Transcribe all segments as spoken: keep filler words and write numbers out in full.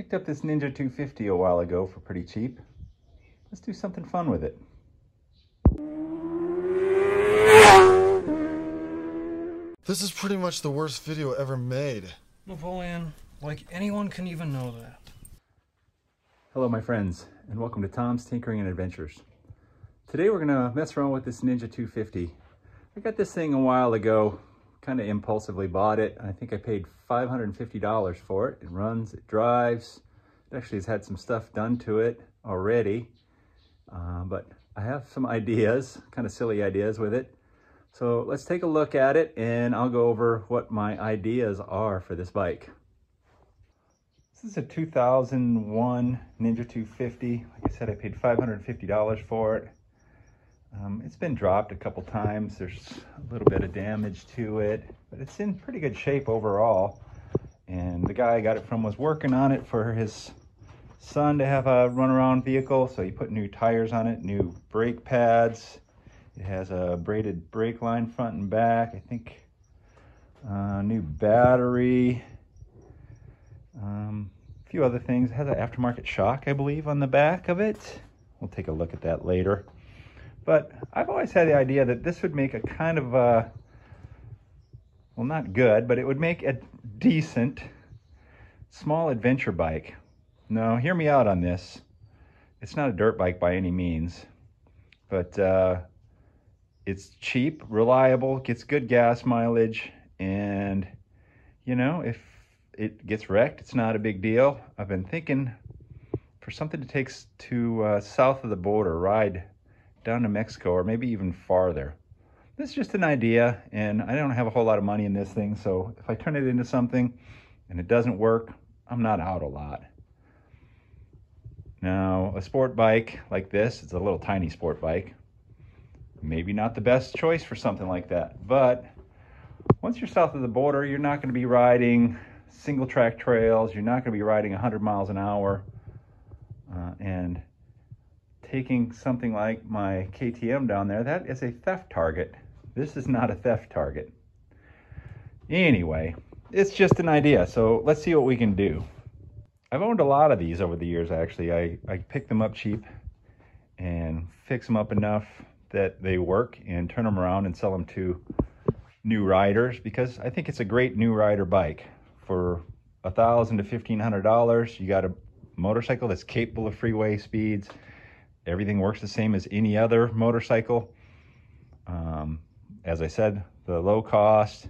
Picked up this Ninja two fifty a while ago for pretty cheap. Let's do something fun with it. This is pretty much the worst video ever made. Napoleon, like anyone can even know that. Hello my friends, and welcome to Tom's Tinkering and Adventures. Today we're gonna mess around with this Ninja two fifty. I got this thing a while ago, kind of impulsively bought it. I think I paid five hundred fifty dollars for it. It runs, it drives. It actually has had some stuff done to it already, uh, but I have some ideas, kind of silly ideas with it. So let's take a look at it and I'll go over what my ideas are for this bike. This is a two thousand one Ninja two fifty. Like I said, I paid five hundred fifty dollars for it. Um, it's been dropped a couple times. There's a little bit of damage to it, but it's in pretty good shape overall. And the guy I got it from was working on it for his son to have a runaround vehicle. So he put new tires on it, new brake pads. It has a braided brake line front and back. I think uh, new battery, um, a few other things. It has an aftermarket shock, I believe, on the back of it. We'll take a look at that later. But I've always had the idea that this would make a kind of a, well, not good, but it would make a decent small adventure bike. Now, hear me out on this. It's not a dirt bike by any means, but uh, it's cheap, reliable, gets good gas mileage, and, you know, if it gets wrecked, it's not a big deal. I've been thinking for something to take to uh, south of the border, ride down to Mexico, or maybe even farther. This is just an idea, and I don't have a whole lot of money in this thing, so if I turn it into something and it doesn't work, I'm not out a lot. Now, a sport bike like this, it's a little tiny sport bike, maybe not the best choice for something like that, but once you're south of the border, you're not gonna be riding single track trails, you're not gonna be riding one hundred miles an hour, uh, and taking something like my K T M down there, that is a theft target. This is not a theft target. Anyway, it's just an idea, so let's see what we can do. I've owned a lot of these over the years, actually. I, I pick them up cheap and fix them up enough that they work and turn them around and sell them to new riders, because I think it's a great new rider bike. For a thousand to fifteen hundred dollars, you got a motorcycle that's capable of freeway speeds. Everything works the same as any other motorcycle. Um, as I said, the low cost,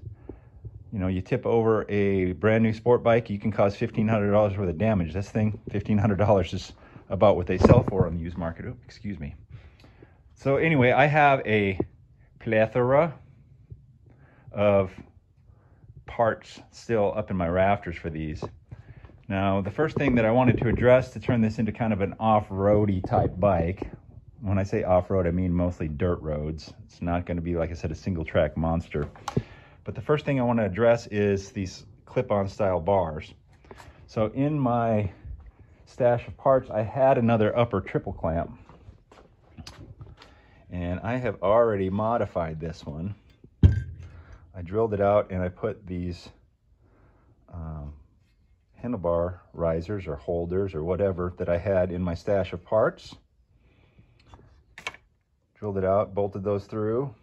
you know, you tip over a brand new sport bike, you can cause fifteen hundred dollars worth of damage. This thing, fifteen hundred dollars is about what they sell for on the used market. Oops, excuse me. So anyway, I have a plethora of parts still up in my rafters for these. Now, the first thing that I wanted to address to turn this into kind of an off-roady type bike, when I say off-road, I mean mostly dirt roads. It's not gonna be, like I said, a single-track monster. But the first thing I wanna address is these clip-on style bars. So in my stash of parts, I had another upper triple clamp. And I have already modified this one. I drilled it out and I put these um, handlebar risers or holders or whatever that I had in my stash of parts. Drilled it out, bolted those through,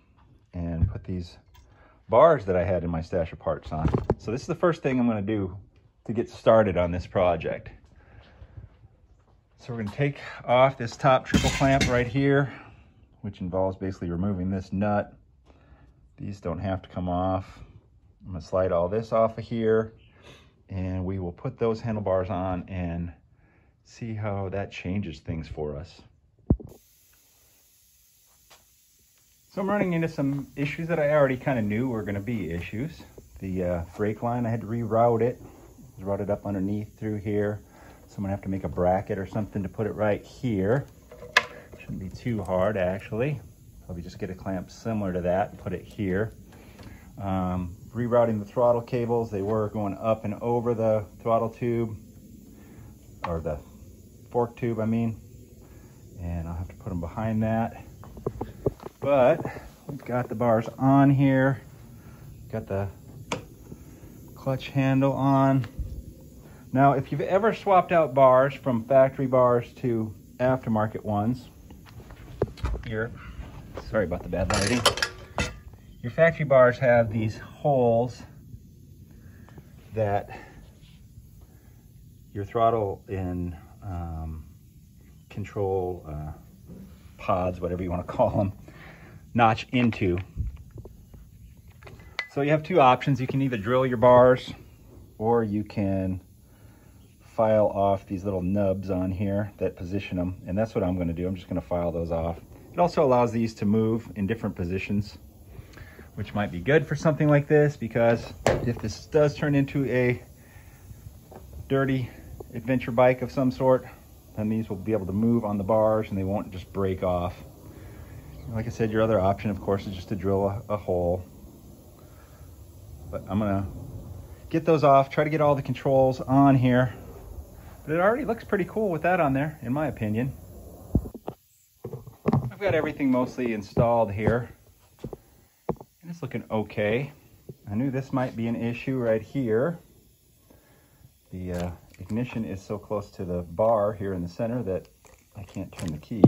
and put these bars that I had in my stash of parts on. So this is the first thing I'm going to do to get started on this project. So we're going to take off this top triple clamp right here, which involves basically removing this nut. These don't have to come off. I'm going to slide all this off of here, and we will put those handlebars on and see how that changes things for us. So I'm running into some issues that I already kind of knew were going to be issues. The uh, brake line, I had to reroute it. It was routed up underneath through here. So I'm going to have to make a bracket or something to put it right here. Shouldn't be too hard, actually. Probably just get a clamp similar to that and put it here. Um, rerouting the throttle cables, they were going up and over the throttle tube, or the fork tube, I mean, and I'll have to put them behind that. But we've got the bars on here, got the clutch handle on. Now, if you've ever swapped out bars from factory bars to aftermarket ones, your, sorry about the bad lighting, your factory bars have these holes that your throttle in um, control uh, pods, whatever you want to call them, notch into. So you have two options. You can either drill your bars or you can file off these little nubs on here that position them, and that's what I'm going to do. I'm just going to file those off. It also allows these to move in different positions, which might be good for something like this, because if this does turn into a dirty adventure bike of some sort, then these will be able to move on the bars and they won't just break off. Like I said, your other option, of course, is just to drill a, a hole. But I'm gonna get those off, try to get all the controls on here. But it already looks pretty cool with that on there, in my opinion. I've got everything mostly installed here. And it's looking okay. I knew this might be an issue right here. The uh, ignition is so close to the bar here in the center that I can't turn the key.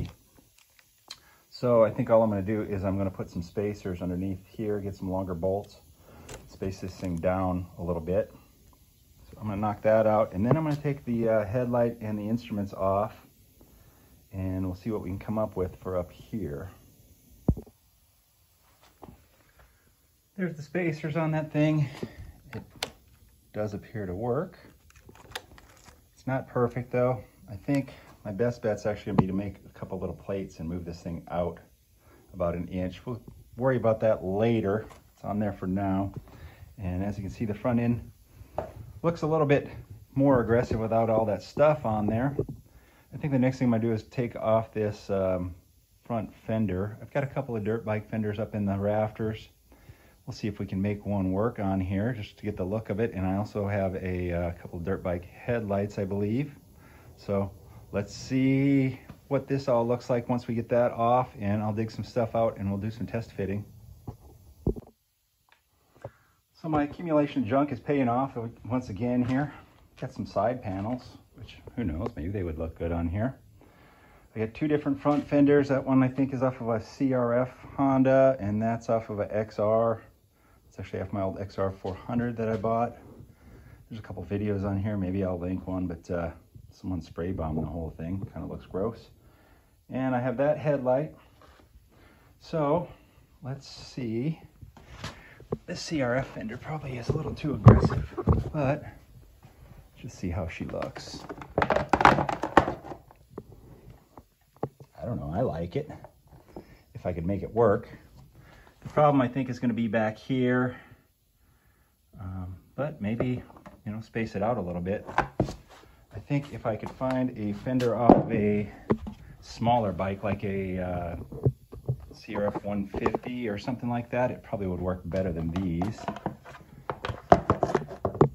So I think all I'm gonna do is I'm gonna put some spacers underneath here, get some longer bolts, space this thing down a little bit. So I'm gonna knock that out, and then I'm gonna take the uh, headlight and the instruments off, and we'll see what we can come up with for up here. There's the spacers on that thing. It does appear to work. It's not perfect though. I think my best bet's actually gonna be to make a couple little plates and move this thing out about an inch. We'll worry about that later. It's on there for now. And as you can see, the front end looks a little bit more aggressive without all that stuff on there. I think the next thing I'm gonna do is take off this um, front fender. I've got a couple of dirt bike fenders up in the rafters. We'll see if we can make one work on here just to get the look of it. And I also have a uh, couple of dirt bike headlights, I believe. So let's see what this all looks like once we get that off, and I'll dig some stuff out and we'll do some test fitting. So my accumulation junk is paying off once again here. Got some side panels, which who knows, maybe they would look good on here. I got two different front fenders. That one I think is off of a C R F Honda, and that's off of a X R. It's actually off my old X R four hundred that I bought. There's a couple videos on here, maybe I'll link one, but uh, someone spray bombed the whole thing. Kind of looks gross. And I have that headlight. So let's see. This C R F fender probably is a little too aggressive, but just see how she looks. I don't know, I like it. If I could make it work. The problem I think is gonna be back here, um, but maybe, you know, space it out a little bit. I think if I could find a fender off of a smaller bike, like a uh, C R F one fifty or something like that, it probably would work better than these. That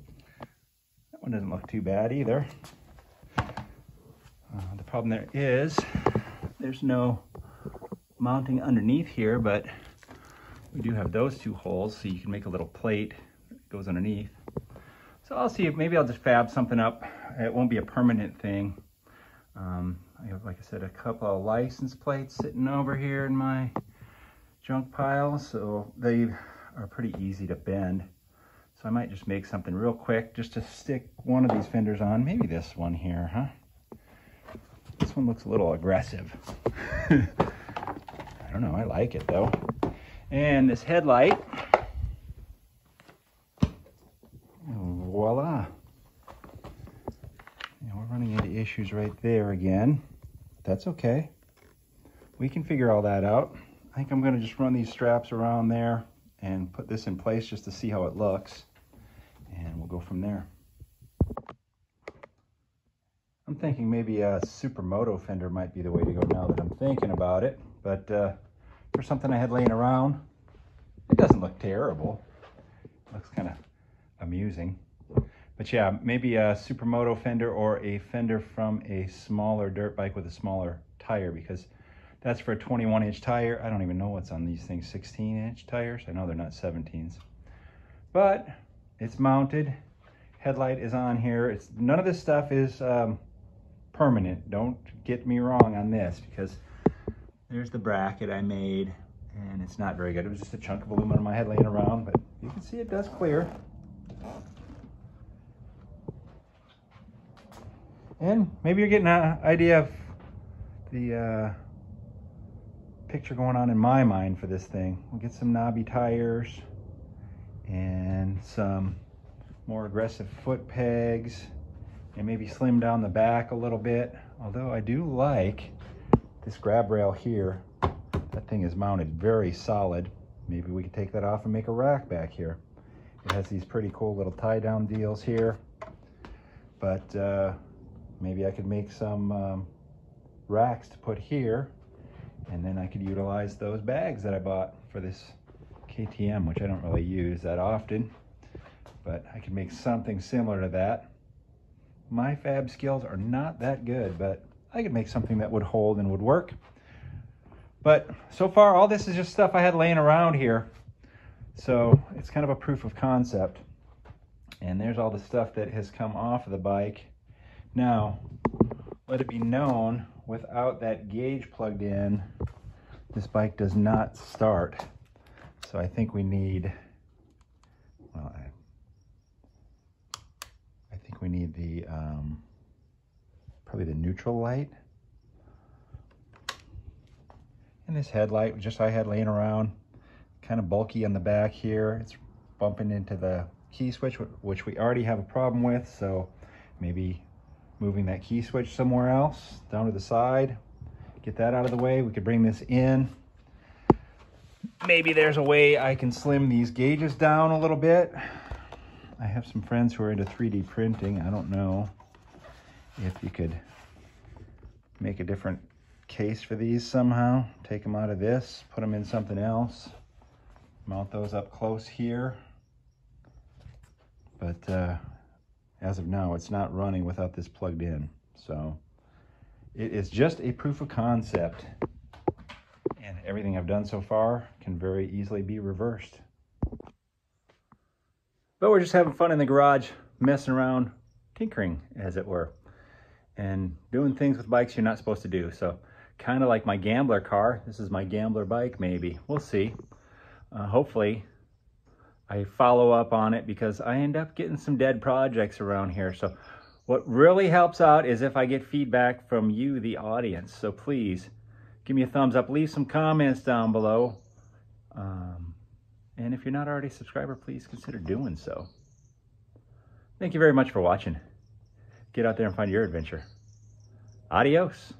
one doesn't look too bad either. Uh, the problem there is there's no mounting underneath here, but we do have those two holes, so you can make a little plate that goes underneath. So I'll see if maybe I'll just fab something up. It won't be a permanent thing. Um, I have, like I said, a couple of license plates sitting over here in my junk pile, so they are pretty easy to bend. So I might just make something real quick just to stick one of these fenders on. Maybe this one here, huh? This one looks a little aggressive. I don't know, I like it though. And this headlight, voila. Running into issues right there again. That's okay. We can figure all that out. I think I'm going to just run these straps around there and put this in place just to see how it looks, and we'll go from there. I'm thinking maybe a supermoto fender might be the way to go now that I'm thinking about it, but uh, for something I had laying around, it doesn't look terrible. It looks kind of amusing. But yeah, maybe a supermoto fender or a fender from a smaller dirt bike with a smaller tire, because that's for a twenty-one inch tire. I don't even know what's on these things, sixteen inch tires. I know they're not seventeens, but it's mounted, headlight is on here. It's none of this stuff is um, permanent. Don't get me wrong on this, because there's the bracket I made, and it's not very good. It was just a chunk of aluminum I had laying around, but you can see it does clear. And maybe you're getting an idea of the uh, picture going on in my mind for this thing. We'll get some knobby tires and some more aggressive foot pegs, and maybe slim down the back a little bit. Although I do like this grab rail here. That thing is mounted very solid. Maybe we could take that off and make a rack back here. It has these pretty cool little tie down deals here, but uh, maybe I could make some um, racks to put here, and then I could utilize those bags that I bought for this K T M, which I don't really use that often, but I could make something similar to that. My fab skills are not that good, but I could make something that would hold and would work. But so far, all this is just stuff I had laying around here. So it's kind of a proof of concept. And there's all the stuff that has come off of the bike. Now, let it be known, without that gauge plugged in, this bike does not start. So I think we need, well, I, I think we need the, um, probably the neutral light. And this headlight, just I had laying around, kind of bulky on the back here. It's bumping into the key switch, which we already have a problem with. So maybe moving that key switch somewhere else, down to the side, get that out of the way. We could bring this in. Maybe there's a way I can slim these gauges down a little bit. I have some friends who are into three D printing. I don't know if you could make a different case for these somehow. Take them out of this, put them in something else, mount those up close here. But uh, as of now, it's not running without this plugged in. So it is just a proof of concept, and everything I've done so far can very easily be reversed. But we're just having fun in the garage, messing around, tinkering as it were, and doing things with bikes you're not supposed to do. So kind of like my gambler car, this is my gambler bike. Maybe we'll see. Uh, hopefully I follow up on it, because I end up getting some dead projects around here. So what really helps out is if I get feedback from you, the audience. So please give me a thumbs up, leave some comments down below, um, and if you're not already a subscriber, please consider doing so. Thank you very much for watching. Get out there and find your adventure. Adios.